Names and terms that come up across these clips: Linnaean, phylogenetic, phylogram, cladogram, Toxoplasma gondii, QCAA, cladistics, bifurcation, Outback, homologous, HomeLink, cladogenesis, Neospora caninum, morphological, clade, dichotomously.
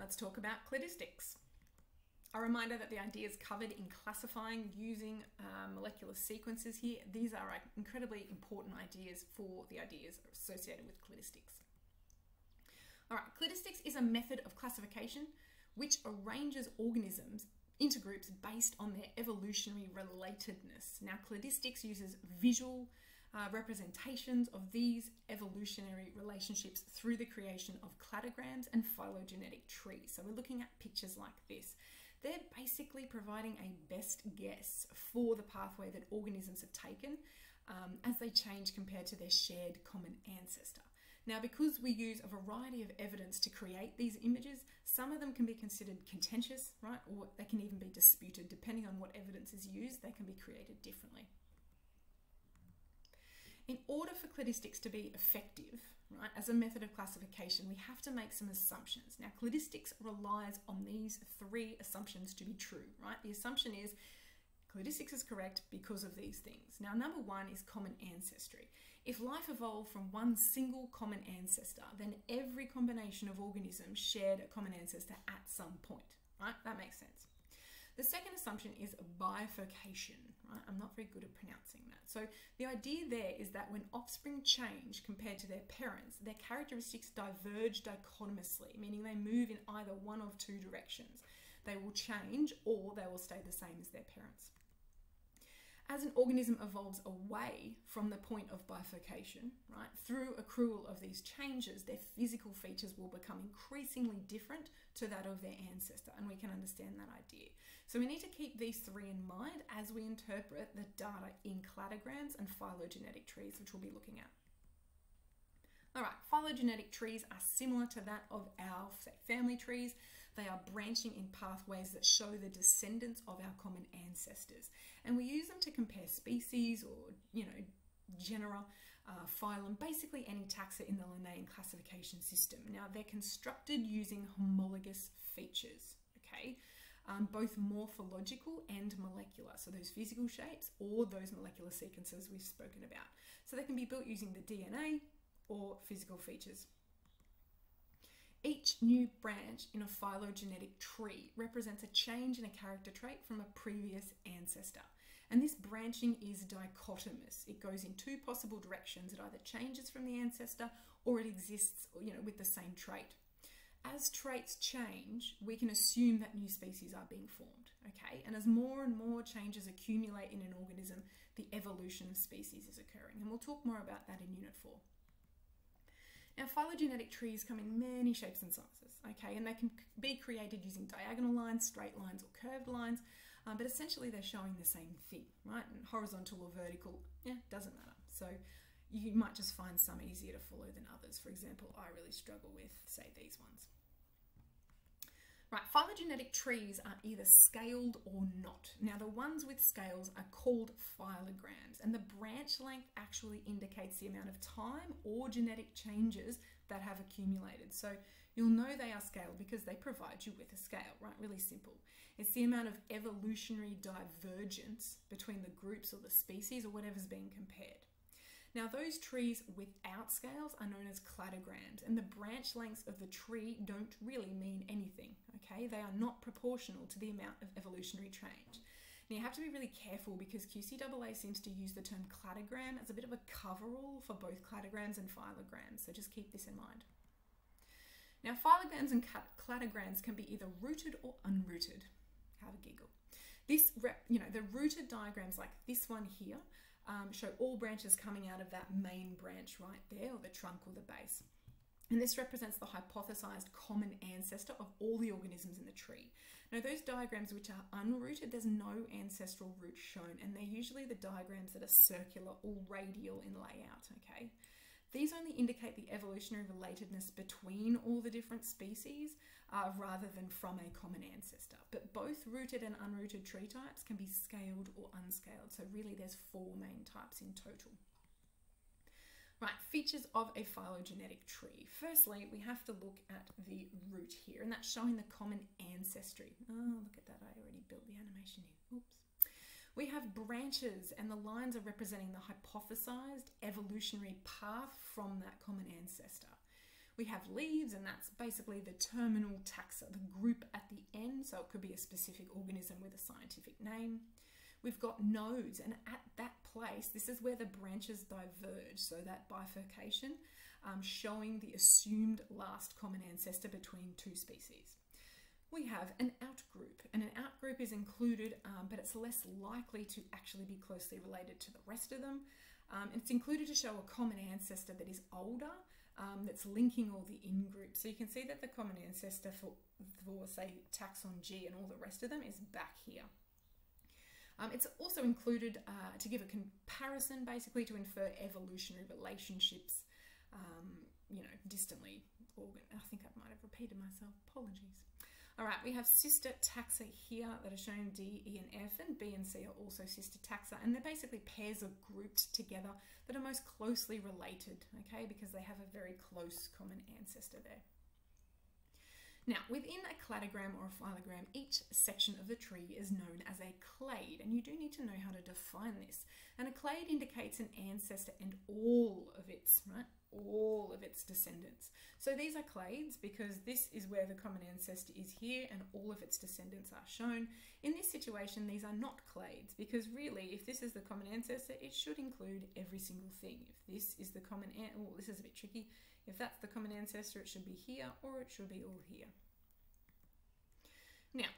Let's talk about cladistics. A reminder that the ideas covered in classifying using molecular sequences here, these are incredibly important ideas for the ideas associated with cladistics. All right, cladistics is a method of classification which arranges organisms into groups based on their evolutionary relatedness. Now, cladistics uses visual representations of these evolutionary relationships through the creation of cladograms and phylogenetic trees. So we're looking at pictures like this. They're basically providing a best guess for the pathway that organisms have taken as they change compared to their shared common ancestor. Now, because we use a variety of evidence to create these images, some of them can be considered contentious, right? Or they can even be disputed. Depending on what evidence is used, they can be created differently. In order for cladistics to be effective, right, as a method of classification, we have to make some assumptions. Now, cladistics relies on these three assumptions to be true, right? The assumption is cladistics is correct because of these things. Now, number one is common ancestry. If life evolved from one single common ancestor, then every combination of organisms shared a common ancestor at some point, right? That makes sense. The second assumption is bifurcation, right? I'm not very good at pronouncing that. So the idea there is that when offspring change compared to their parents, their characteristics diverge dichotomously, meaning they move in either one of two directions. They will change or they will stay the same as their parents. As an organism evolves away from the point of bifurcation, right, through accrual of these changes, their physical features will become increasingly different to that of their ancestor, and we can understand that idea. So we need to keep these three in mind as we interpret the data in cladograms and phylogenetic trees, which we'll be looking at. All right, phylogenetic trees are similar to that of our family trees. They are branching in pathways that show the descendants of our common ancestors. And we use them to compare species or, you know, genera, phylum, basically any taxa in the Linnaean classification system. Now, they're constructed using homologous features, okay? Both morphological and molecular, so those physical shapes or those molecular sequences we've spoken about. So they can be built using the DNA, or physical features. Each new branch in a phylogenetic tree represents a change in a character trait from a previous ancestor. And this branching is dichotomous. It goes in two possible directions. It either changes from the ancestor or it exists, you know, with the same trait. As traits change, we can assume that new species are being formed, okay? And as more and more changes accumulate in an organism, the evolution of species is occurring. And we'll talk more about that in Unit 4. Now, phylogenetic trees come in many shapes and sizes, okay, and they can be created using diagonal lines, straight lines, or curved lines, but essentially they're showing the same thing, right? And horizontal or vertical, yeah, doesn't matter. So you might just find some easier to follow than others. For example, I really struggle with, say, these ones. Right, phylogenetic trees are either scaled or not. Now, the ones with scales are called phylograms, and the branch length actually indicates the amount of time or genetic changes that have accumulated. So you'll know they are scaled because they provide you with a scale, right? Really simple. It's the amount of evolutionary divergence between the groups or the species or whatever's being compared. Now, those trees without scales are known as cladograms, and the branch lengths of the tree don't really mean anything, okay? They are not proportional to the amount of evolutionary change. Now, you have to be really careful because QCAA seems to use the term cladogram as a bit of a coverall for both cladograms and phylograms, so just keep this in mind. Now, phylograms and cladograms can be either rooted or unrooted. Have a giggle. The rooted diagrams like this one here show all branches coming out of that main branch right there, or the trunk or the base. And this represents the hypothesized common ancestor of all the organisms in the tree. Now, those diagrams which are unrooted, there's no ancestral root shown, and they're usually the diagrams that are circular or radial in layout, okay? These only indicate the evolutionary relatedness between all the different species rather than from a common ancestor. But both rooted and unrooted tree types can be scaled or unscaled. So really there's four main types in total. Right, features of a phylogenetic tree. Firstly, we have to look at the root here, and that's showing the common ancestry. Oh, look at that, I already built the animation in, oops. We have branches, and the lines are representing the hypothesized evolutionary path from that common ancestor. We have leaves, and that's basically the terminal taxa, the group at the end, so it could be a specific organism with a scientific name. We've got nodes, and at that place, this is where the branches diverge, so that bifurcation, showing the assumed last common ancestor between two species. We have an outgroup, and an outgroup is included, but it's less likely to actually be closely related to the rest of them. It's included to show a common ancestor that is older, that's linking all the in-groups. So you can see that the common ancestor for say, taxon G and all the rest of them is back here. It's also included to give a comparison, basically to infer evolutionary relationships, you know, distantly. I think I might have repeated myself, apologies. All right, we have sister taxa here that are shown D, E and F, and B and C are also sister taxa, and they're basically pairs of grouped together that are most closely related, okay, because they have a very close common ancestor there. Now, within a cladogram or a phylogram, each section of the tree is known as a clade, and you do need to know how to define this. And a clade indicates an ancestor and all of its, right, all of its descendants. So these are clades because this is where the common ancestor is here and all of its descendants are shown. In this situation, these are not clades because really, if this is the common ancestor, it should include every single thing. If this is the common ancestor, well, this is a bit tricky. If that's the common ancestor, it should be here or it should be all here. Now,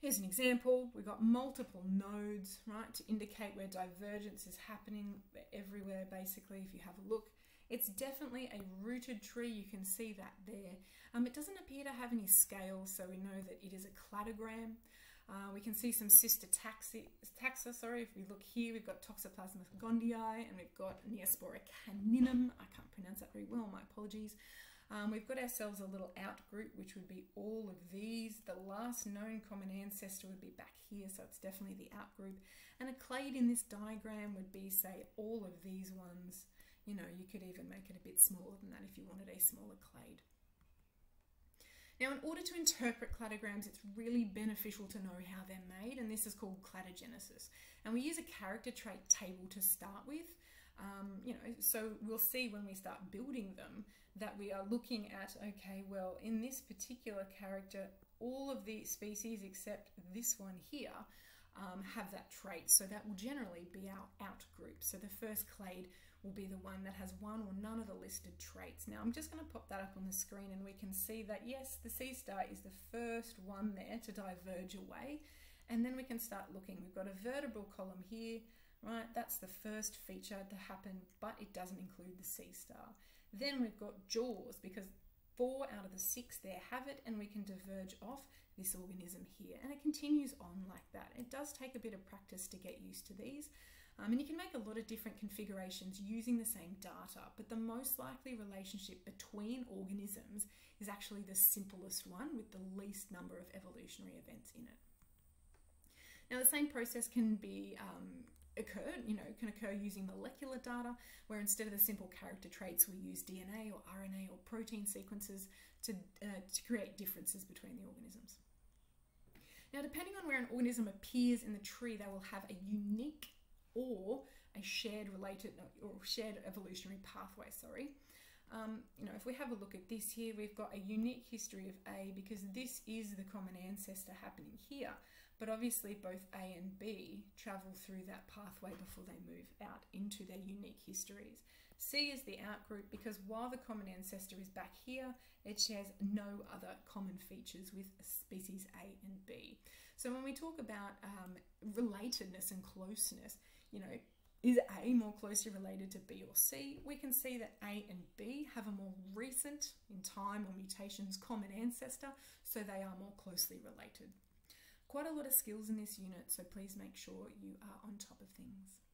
here's an example. We've got multiple nodes, right, to indicate where divergence is happening everywhere, basically, if you have a look. It's definitely a rooted tree, you can see that there. It doesn't appear to have any scales, so we know that it is a cladogram. We can see some sister taxa, sorry, if we look here, we've got Toxoplasma gondii, and we've got Neospora caninum. I can't pronounce that very well, my apologies. We've got ourselves a little outgroup, which would be all of these. The last known common ancestor would be back here, so it's definitely the outgroup. And a clade in this diagram would be, say, all of these ones. You know, you could even make it a bit smaller than that if you wanted a smaller clade. Now, in order to interpret cladograms, it's really beneficial to know how they're made, and this is called cladogenesis. And we use a character trait table to start with. You know, so we'll see when we start building them that we are looking at, okay, well, in this particular character, all of the species except this one here have that trait. So that will generally be our outgroup. So the first clade will be the one that has one or none of the listed traits. Now I'm just going to pop that up on the screen and we can see that, yes, the C star is the first one there to diverge away. And then we can start looking. We've got a vertebral column here, right? That's the first feature to happen, but it doesn't include the C star. Then we've got jaws because 4 out of the 6 there have it, and we can diverge off this organism here. And it continues on like that. It does take a bit of practice to get used to these. And you can make a lot of different configurations using the same data, but the most likely relationship between organisms is actually the simplest one with the least number of evolutionary events in it. Now, the same process can be can occur using molecular data, where instead of the simple character traits, we use DNA or RNA or protein sequences to create differences between the organisms. Now, depending on where an organism appears in the tree, they will have a unique or a shared related or shared evolutionary pathway, sorry. You know, if we have a look at this here, we've got a unique history of A because this is the common ancestor happening here. But obviously both A and B travel through that pathway before they move out into their unique histories. C is the outgroup because while the common ancestor is back here, it shares no other common features with species A and B. So when we talk about relatedness and closeness, you know, is A more closely related to B or C? We can see that A and B have a more recent, in time or mutations, common ancestor, so they are more closely related. Quite a lot of skills in this unit, so please make sure you are on top of things.